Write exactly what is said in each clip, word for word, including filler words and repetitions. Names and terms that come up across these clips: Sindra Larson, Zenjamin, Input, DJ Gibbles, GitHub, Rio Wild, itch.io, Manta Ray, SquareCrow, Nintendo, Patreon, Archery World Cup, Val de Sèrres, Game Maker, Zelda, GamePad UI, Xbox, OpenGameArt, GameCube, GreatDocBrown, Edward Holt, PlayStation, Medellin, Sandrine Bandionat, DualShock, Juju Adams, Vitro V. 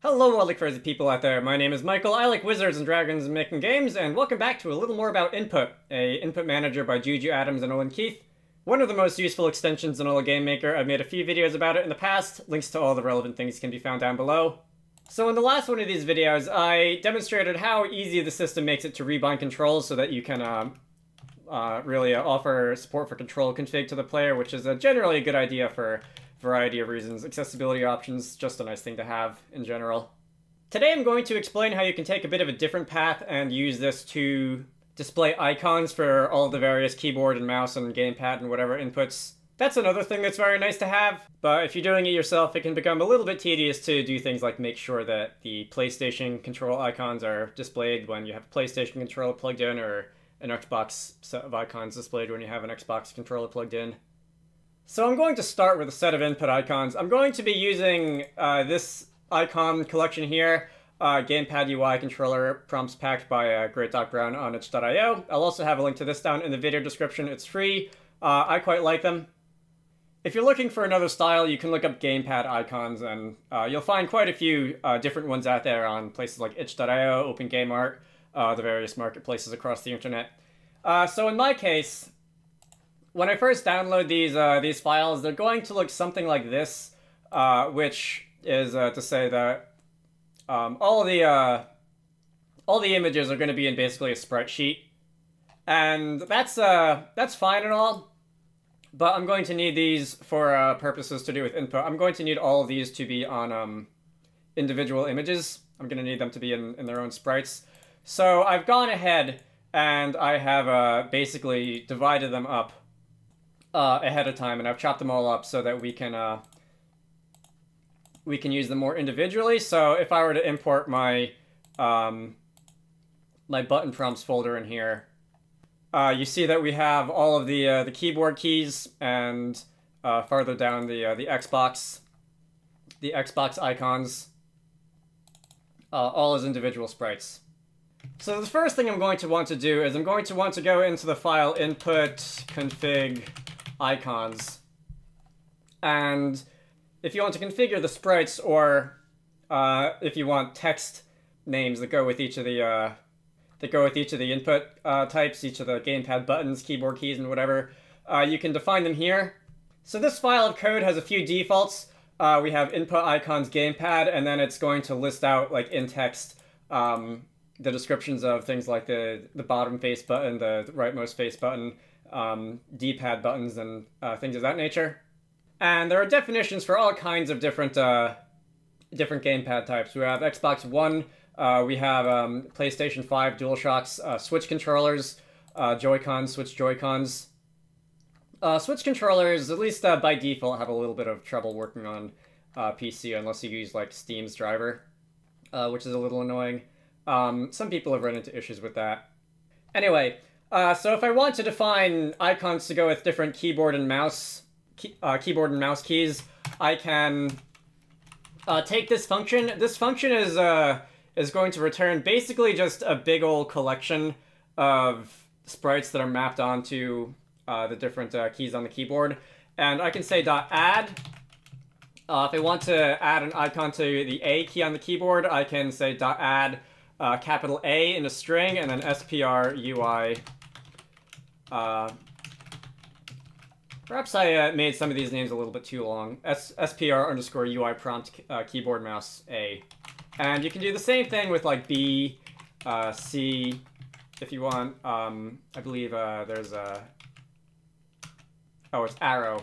Hello all the crazy people out there, my name is Michael, I like wizards and dragons and making games, and welcome back to a little more about Input, a input manager by Juju Adams and Owen Keith. One of the most useful extensions in all of Game Maker. I've made a few videos about it in the past, links to all the relevant things can be found down below. So in the last one of these videos, I demonstrated how easy the system makes it to rebind controls so that you can uh, uh, really uh, offer support for control config to the player, which is uh, generally a good idea for variety of reasons. Accessibility options, just a nice thing to have in general. Today I'm going to explain how you can take a bit of a different path and use this to display icons for all the various keyboard and mouse and gamepad and whatever inputs. That's another thing that's very nice to have, but if you're doing it yourself, it can become a little bit tedious to do things like make sure that the PlayStation control icons are displayed when you have a PlayStation controller plugged in, or an Xbox set of icons displayed when you have an Xbox controller plugged in. So I'm going to start with a set of input icons. I'm going to be using uh, this icon collection here, uh, Gamepad U I Controller Prompts Packed by uh, GreatDocBrown on itch dot i o. I'll also have a link to this down in the video description. It's free. Uh, I quite like them. If you're looking for another style, you can look up gamepad icons, and uh, you'll find quite a few uh, different ones out there on places like itch dot i o, OpenGameArt, uh, the various marketplaces across the internet. Uh, so in my case, when I first download these uh, these files, they're going to look something like this, uh, which is uh, to say that um, all the uh, all the images are going to be in basically a sprite sheet, and that's uh, that's fine and all. But I'm going to need these for uh, purposes to do with input. I'm going to need all of these to be on um, individual images. I'm going to need them to be in, in their own sprites. So I've gone ahead and I have uh, basically divided them up Uh, ahead of time, and I've chopped them all up so that we can uh, we can use them more individually. So if I were to import my um, my button prompts folder in here, uh, you see that we have all of the uh, the keyboard keys, and uh, farther down the uh, the Xbox the Xbox icons, uh, all as individual sprites. So the first thing I'm going to want to do is I'm going to want to go into the file input config icons, and if you want to configure the sprites, or uh, if you want text names that go with each of the uh, that go with each of the input uh, types, each of the gamepad buttons, keyboard keys, and whatever, uh, you can define them here. So this file of code has a few defaults. Uh, we have input icons gamepad, and then it's going to list out, like in text, um, the descriptions of things like the the bottom face button, the rightmost face button, Um, D-pad buttons, and uh, things of that nature. And there are definitions for all kinds of different uh, different gamepad types. We have Xbox One, uh, we have um, PlayStation five, DualShocks, uh, Switch controllers, uh, Joy-Cons, Switch Joy-Cons. Uh, Switch controllers, at least uh, by default, have a little bit of trouble working on uh, P C unless you use like Steam's driver, uh, which is a little annoying. Um, some people have run into issues with that. Anyway, Uh, so if I want to define icons to go with different keyboard and mouse key, uh, keyboard and mouse keys, I can uh, take this function. This function is uh, is going to return basically just a big old collection of sprites that are mapped onto uh, the different uh, keys on the keyboard. And I can say .add. Uh, if I want to add an icon to the A key on the keyboard, I can say .add uh, capital A in a string and then S P R U I. Uh, perhaps I uh, made some of these names a little bit too long. S SPR underscore UI prompt uh, keyboard mouse A. And you can do the same thing with like B, uh, C, if you want. Um, I believe uh, there's a... Oh, it's arrow.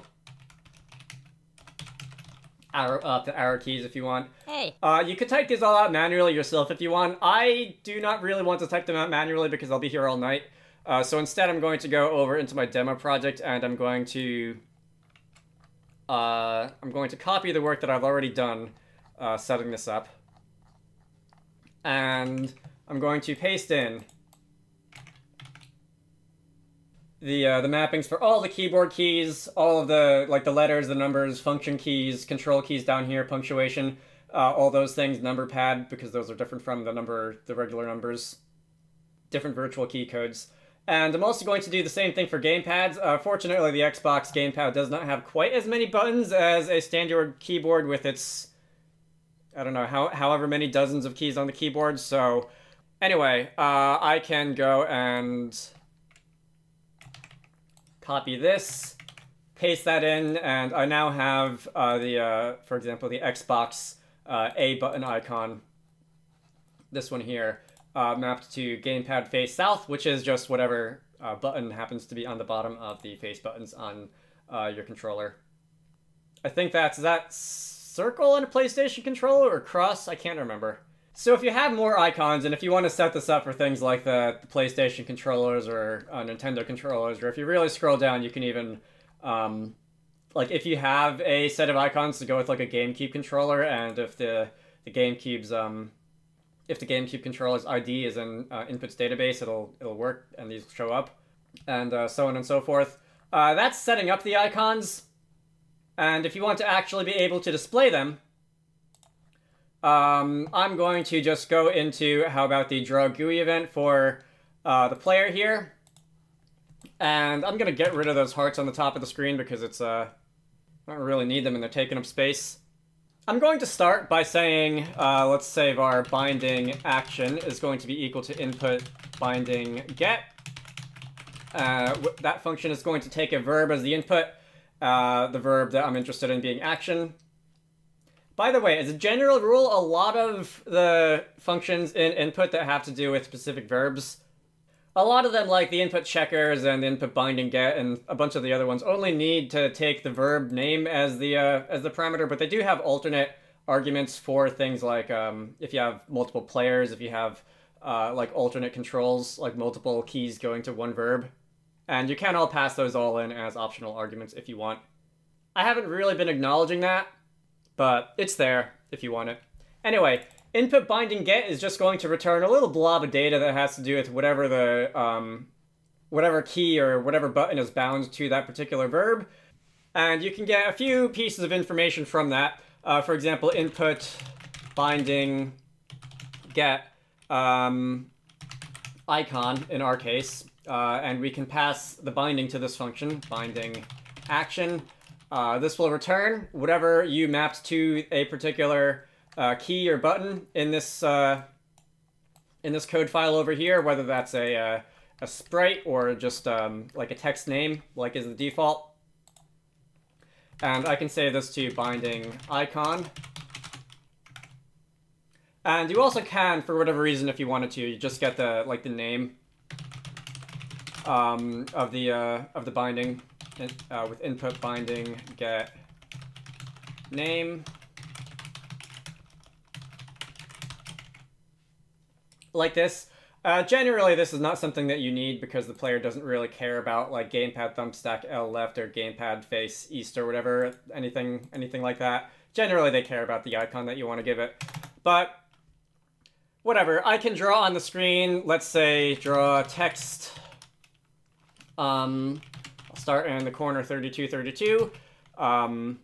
Arrow up the arrow keys if you want. Hey. Uh, you could type these all out manually yourself if you want. I do not really want to type them out manually because I'll be here all night. Uh, so instead, I'm going to go over into my demo project, and I'm going to uh, I'm going to copy the work that I've already done uh, setting this up, and I'm going to paste in the uh, the mappings for all the keyboard keys, all of the like the letters, the numbers, function keys, control keys down here, punctuation, uh, all those things, number pad, because those are different from the number the regular numbers, different virtual key codes. And I'm also going to do the same thing for gamepads. Uh, fortunately, the Xbox gamepad does not have quite as many buttons as a standard keyboard with its I don't know, how, however many dozens of keys on the keyboard. So anyway, uh, I can go and copy this, paste that in, and I now have uh, the, uh, for example, the Xbox uh, A button icon, this one here, uh, mapped to gamepad face south, which is just whatever uh, button happens to be on the bottom of the face buttons on uh, your controller. I think that's that circle on a PlayStation controller or cross, I can't remember. So if you have more icons, and if you want to set this up for things like the, the PlayStation controllers or uh, Nintendo controllers, or if you really scroll down, you can even, um, like if you have a set of icons to go with like a GameCube controller, and if the, the GameCube's, um, if the GameCube controller's I D is in uh, Input's database, it'll, it'll work and these will show up, and uh, so on and so forth. Uh, that's setting up the icons. And if you want to actually be able to display them, Um, I'm going to just go into, how about the draw G U I event for uh, the player here. And I'm going to get rid of those hearts on the top of the screen because it's, uh, I don't really need them and they're taking up space. I'm going to start by saying, uh, let's save our binding action is going to be equal to input binding get. Uh, that function is going to take a verb as the input, uh, the verb that I'm interested in being action. By the way, as a general rule, a lot of the functions in input that have to do with specific verbs, a lot of them, like the input checkers and the input binding get and a bunch of the other ones, only need to take the verb name as the uh, as the parameter, but they do have alternate arguments for things like um, if you have multiple players, if you have uh, like alternate controls, like multiple keys going to one verb, and you can all pass those all in as optional arguments if you want. I haven't really been acknowledging that, but it's there if you want it. Anyway, input binding get is just going to return a little blob of data that has to do with whatever the um, whatever key or whatever button is bound to that particular verb. And you can get a few pieces of information from that. Uh, for example, input binding get um, icon in our case. Uh, and we can pass the binding to this function, binding action. Uh, this will return whatever you mapped to a particular uh, key or button in this uh, in this code file over here, whether that's a, uh, a sprite or just um, like a text name, like is the default. And I can save this to binding icon. And you also can, for whatever reason, if you wanted to, you just get the like the name um, of the uh, of the binding. Uh, with input binding get name. Like this. Uh, generally, this is not something that you need because the player doesn't really care about like gamepad thumbstack L left or gamepad face east or whatever, anything, anything like that. Generally, they care about the icon that you want to give it. But whatever, I can draw on the screen. Let's say draw text. Um... Start in the corner thirty-two thirty-two. Um,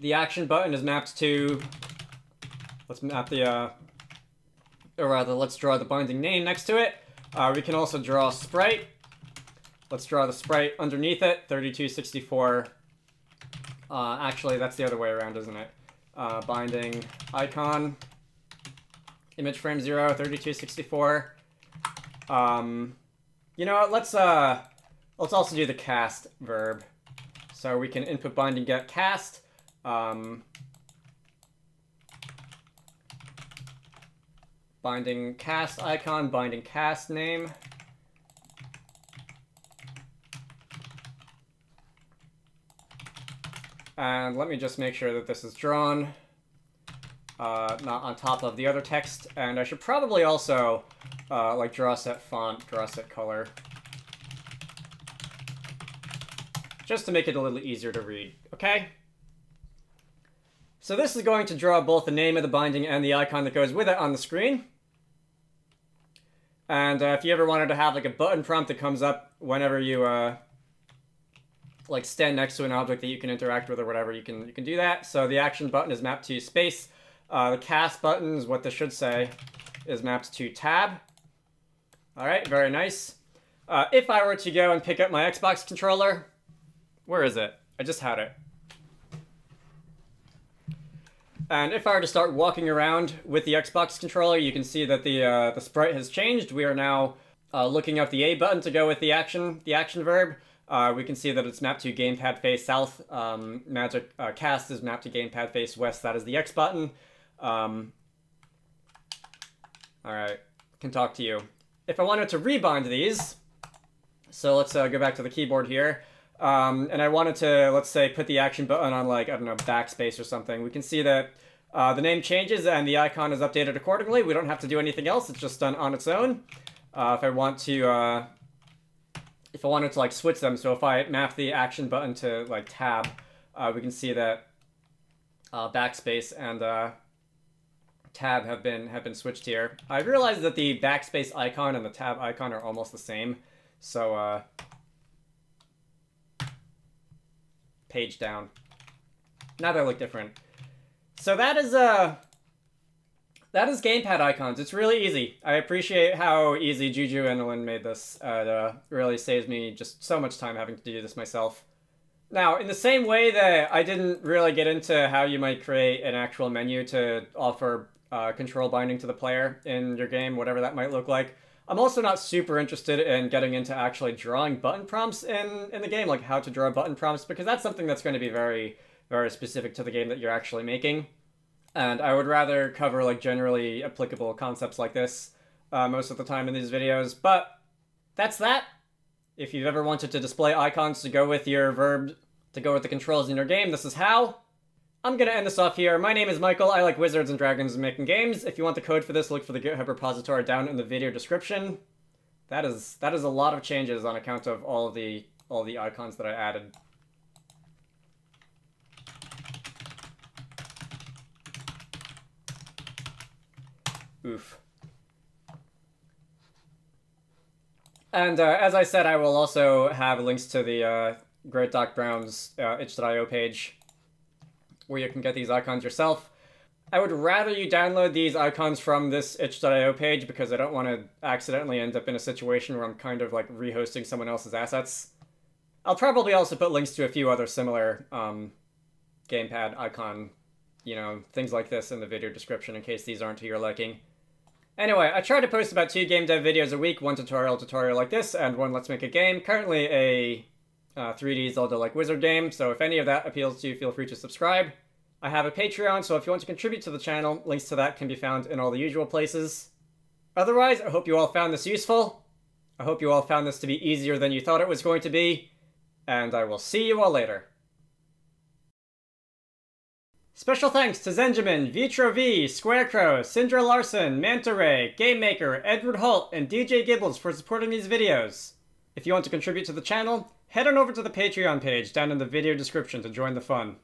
the action button is mapped to, let's map the, uh, or rather let's draw the binding name next to it. Uh, we can also draw sprite. Let's draw the sprite underneath it, thirty-two sixty-four. Uh, actually, that's the other way around, isn't it? Uh, binding icon. Image frame zero, thirty-two sixty-four. Um, you know what, let's, uh, let's also do the cast verb. So we can input binding get cast. Um, binding cast icon, binding cast name. And let me just make sure that this is drawn. Uh, not on top of the other text, and I should probably also uh, like draw set font, draw set color, just to make it a little easier to read. Okay. So this is going to draw both the name of the binding and the icon that goes with it on the screen. And uh, if you ever wanted to have like a button prompt that comes up whenever you uh, like stand next to an object that you can interact with or whatever, you can you can do that. So the action button is mapped to space. Uh, the cast buttons, what this should say, is mapped to tab. All right, very nice. Uh, if I were to go and pick up my Xbox controller, where is it? I just had it. And if I were to start walking around with the Xbox controller, you can see that the uh, the sprite has changed. We are now uh, looking up the A button to go with the action, the action verb. Uh, we can see that it's mapped to gamepad face south. Um, magic uh, cast is mapped to gamepad face west. That is the X button. Um, all right, can talk to you. If I wanted to rebind these, so let's uh, go back to the keyboard here. Um, and I wanted to, let's say, put the action button on, like, I don't know, backspace or something. We can see that uh, the name changes and the icon is updated accordingly. We don't have to do anything else. It's just done on its own. Uh, if I want to, uh, if I wanted to, like, switch them, so if I map the action button to, like, tab, uh, we can see that uh, backspace and uh, tab have been, have been switched here. I realized that the backspace icon and the tab icon are almost the same, so... Uh, page down. Now they look different. So that is uh, that is gamepad icons. It's really easy. I appreciate how easy Juju and Owen made this. Uh, it uh, really saves me just so much time having to do this myself. Now, in the same way that I didn't really get into how you might create an actual menu to offer uh, control binding to the player in your game, whatever that might look like, I'm also not super interested in getting into actually drawing button prompts in, in the game, like how to draw button prompts, because that's something that's going to be very, very specific to the game that you're actually making. And I would rather cover like generally applicable concepts like this uh, most of the time in these videos. But that's that. If you've ever wanted to display icons to go with your verb, to go with the controls in your game, this is how. I'm going to end this off here. My name is Michael. I like wizards and dragons and making games. If you want the code for this, look for the GitHub repository down in the video description. That is that is a lot of changes on account of all of the all the icons that I added. Oof. And uh, as I said, I will also have links to the uh, GreatDocBrown's uh, itch dot i o page, where you can get these icons yourself. I would rather you download these icons from this itch dot i o page, because I don't want to accidentally end up in a situation where I'm kind of like rehosting someone else's assets. I'll probably also put links to a few other similar um, gamepad icon, you know, things like this in the video description in case these aren't to your liking. Anyway, I try to post about two game dev videos a week, one tutorial tutorial like this, and one Let's Make a Game, currently a Uh, three D Zelda like wizard game, so if any of that appeals to you, feel free to subscribe. I have a Patreon, so if you want to contribute to the channel, links to that can be found in all the usual places. Otherwise, I hope you all found this useful. I hope you all found this to be easier than you thought it was going to be, and I will see you all later. Special thanks to Zenjamin, Vitro V, SquareCrow, Sindra Larson, Manta Ray, Game Maker, Edward Holt, and D J Gibbles for supporting these videos. If you want to contribute to the channel, head on over to the Patreon page down in the video description to join the fun.